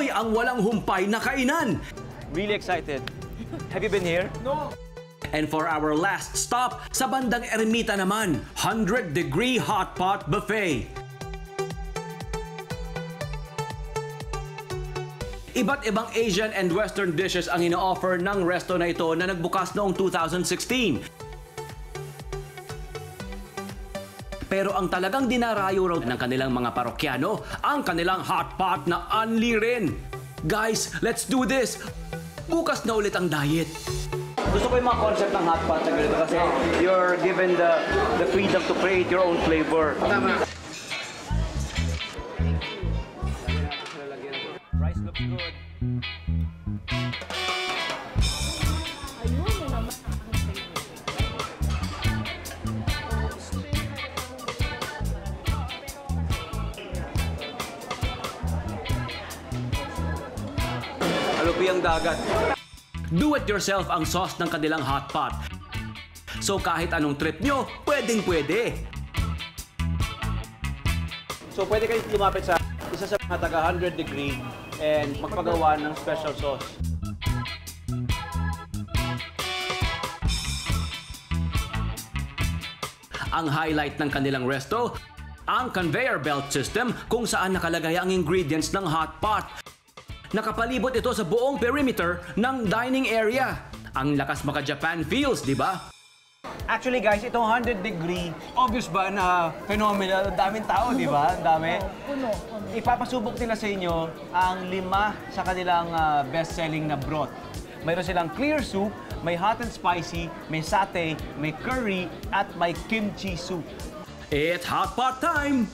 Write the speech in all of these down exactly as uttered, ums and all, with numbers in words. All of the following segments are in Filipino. Pinoy ang walang humpay na kainan. Really excited. Have you been here? No. And for our last stop, sa bandang Ermita naman, Hundred Degree Hotpot Buffet. Iba't ibang Asian and Western dishes ang ino-offer ng resto na ito na nagbukas noong two thousand sixteen. Pero ang talagang dinarayo raw ng kanilang mga parokyano, ang kanilang hotpot na unli rin. Guys, let's do this! Bukas na ulit ang diet. Gusto ko yung mga concept ng hotpot na ganito kasi you're given the, the freedom to create your own flavor. Tama. Good. Alupi ang dagat. Do it yourself ang sauce ng kanilang hotpot. So kahit anong trip nyo, pwedeng pwede. So pwede kayo lumapit sa isa sa mga taga Hundred Degree and magpagawa ng special sauce. Ang highlight ng kanilang resto, ang conveyor belt system kung saan nakalagay ang ingredients ng hotpot. Nakapalibot ito sa buong perimeter ng dining area. Ang lakas maka-Japan feels, di ba? Actually guys, itong Hundred Degree, obvious ba na phenomenal? Ang daming tao, di ba? Ang dami. Puno, puno. Ipapasubok nila sa inyo ang lima sa kanilang uh, best-selling na broth. Mayroon silang clear soup, may hot and spicy, may satay, may curry, at may kimchi soup. It's hot pot time!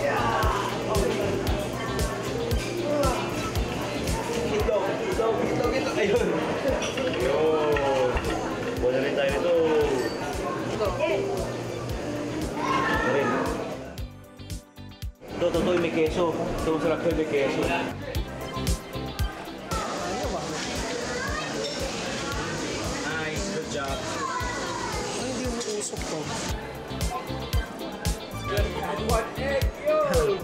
Yeah. Ito, ito, ito, ito. Ayun. Ayun. Wala rin tayo nito. Ito, ito, ito yung may keso. Ito, masarap ito yung may keso. Nice, good job. Ay, hindi mo usok to. What egg, yo!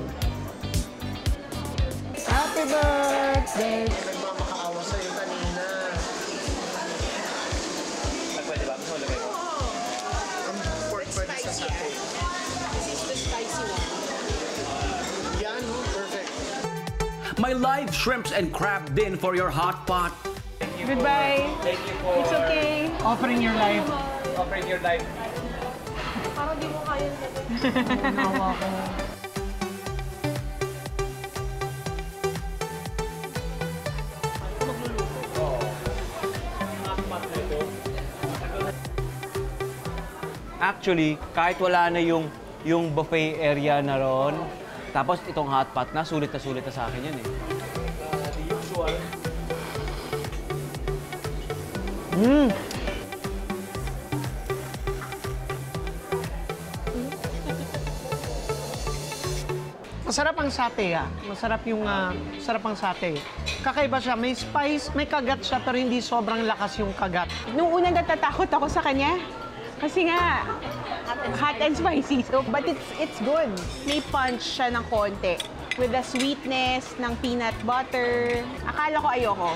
Happy birthday! Nagmamakaawa sa'yo kanina. My live shrimps and crab din for your hot pot. You Goodbye. For, thank you for it's okay. Offering your life. Offering your life. Para di mo kaya. Actually, kahit wala na yung yung buffet area na ron, tapos itong hotpot na, sulit na sulit na sa akin yan eh. The usual. Mmm! Masarap ang satay ah. Masarap yung, uh, sarap ang satay. Kakaiba siya. May spice, may kagat siya, pero hindi sobrang lakas yung kagat. Nung unang natatakot ako sa kanya, kasi nga, hot and spicy, so, but it's it's good. May punch siya ng konti. With the sweetness ng peanut butter. Akala ko ayoko.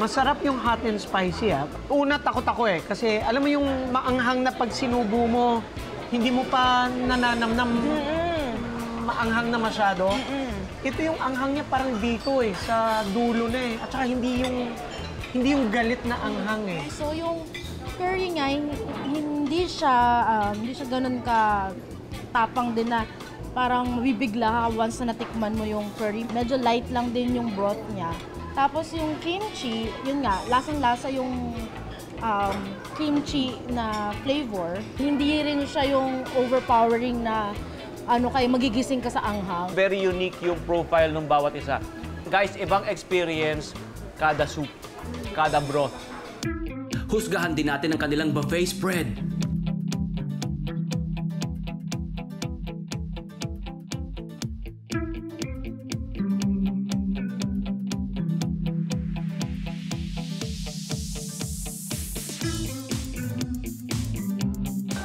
Masarap yung hot and spicy, ha? Una, takot ako eh. Kasi alam mo yung maanghang na pag sinubo mo, hindi mo pa nananamnam mm-mm. maanghang na masyado. Mm-mm. Ito yung anghang niya parang dito eh, sa dulo na eh. At saka hindi yung, hindi yung galit na anghang eh. So yung curry nga, hindi siya, um, hindi siya ganun katapang din na parang mabibigla ka once na natikman mo yung curry. Medyo light lang din yung broth niya. Tapos yung kimchi, yun nga, lasang-lasa yung um, kimchi na flavor. Hindi rin siya yung overpowering na ano kayo, magigising ka sa anghang. Very unique yung profile ng bawat isa. Guys, ibang experience kada soup, kada broth. Husgahan din natin ang kanilang buffet spread.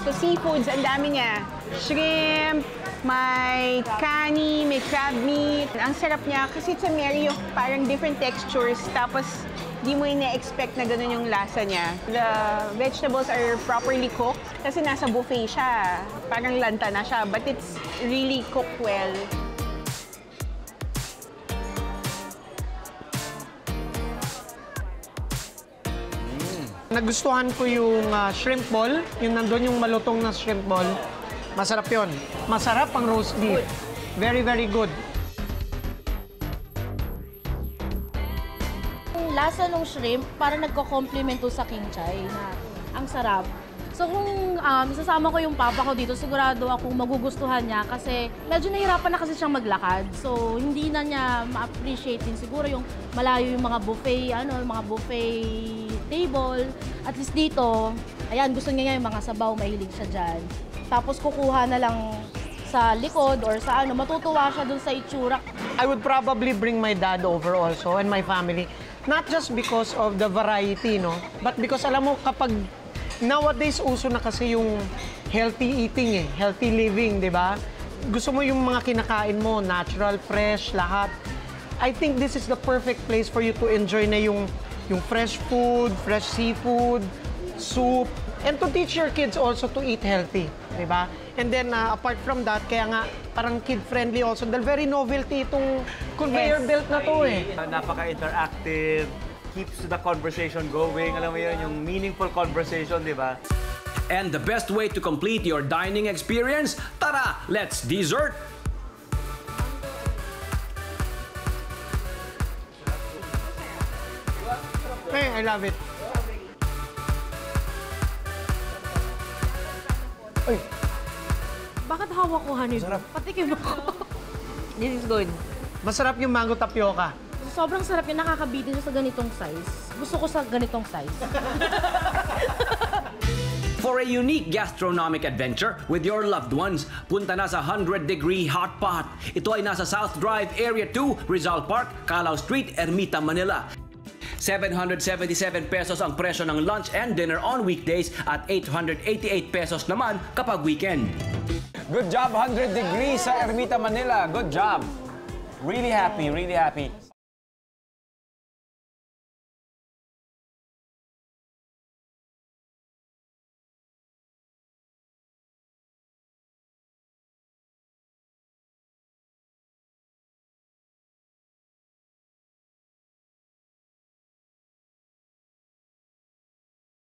So seafoods, ang dami niya. Shrimp, May kani, may crab meat. Ang sarap niya kasi tsameri yung parang different textures. Tapos, di mo ina-expect na ganun yung lasa niya. The vegetables are properly cooked kasi nasa buffet siya. Parang lanta na siya, but it's really cooked well. Nagustuhan ko yung uh, shrimp ball, yung nandun yung malutong na shrimp ball. Masarap yun. Masarap ang roast beef. Good. Very, very good. Ang lasa ng shrimp, parang nagko-complement sa kimchi. Ang sarap. So kung um, isasama ko yung papa ko dito, sigurado akong magugustuhan niya kasi medyo nahirapan na kasi siyang maglakad. So hindi na niya ma-appreciate din siguro yung malayo yung mga buffet, ano, mga buffet table. At least dito, ayan, gusto niya niya yung mga sabaw, mahilig siya dyan. Tapos kukuha na lang sa likod or sa ano, matutuwa siya dun sa itsura. I would probably bring my dad over also and my family. Not just because of the variety, no? But because alam mo kapag nowadays, uso na kasi yung healthy eating, eh. Healthy living, di ba? Gusto mo yung mga kinakain mo, natural, fresh, lahat. I think this is the perfect place for you to enjoy na yung, yung fresh food, fresh seafood, soup, and to teach your kids also to eat healthy, di ba? And then, uh, apart from that, kaya nga, parang kid-friendly also. Dahil very novelty itong conveyor yes. belt na to, eh. Napaka-interactive. Keeps the conversation going. Alam mo yun, yung meaningful conversation, di ba? And the best way to complete your dining experience? Tara, let's dessert! Hey, I love it. Ay. Bakit hawak ko, honey? Patikim ako. This is good. Masarap yung mango tapioca. Sobrang sarap yun. Nakakabitin sa ganitong size. Gusto ko sa ganitong size. For a unique gastronomic adventure with your loved ones, punta na sa Hundred Degree Hotpot. Ito ay nasa South Drive Area two, Rizal Park, Calao Street, Ermita, Manila. seven hundred seventy-seven pesos ang presyo ng lunch and dinner on weekdays at eight hundred eighty-eight pesos naman kapag weekend. Good job, Hundred Degree sa Ermita, Manila. Good job. Really happy, really happy.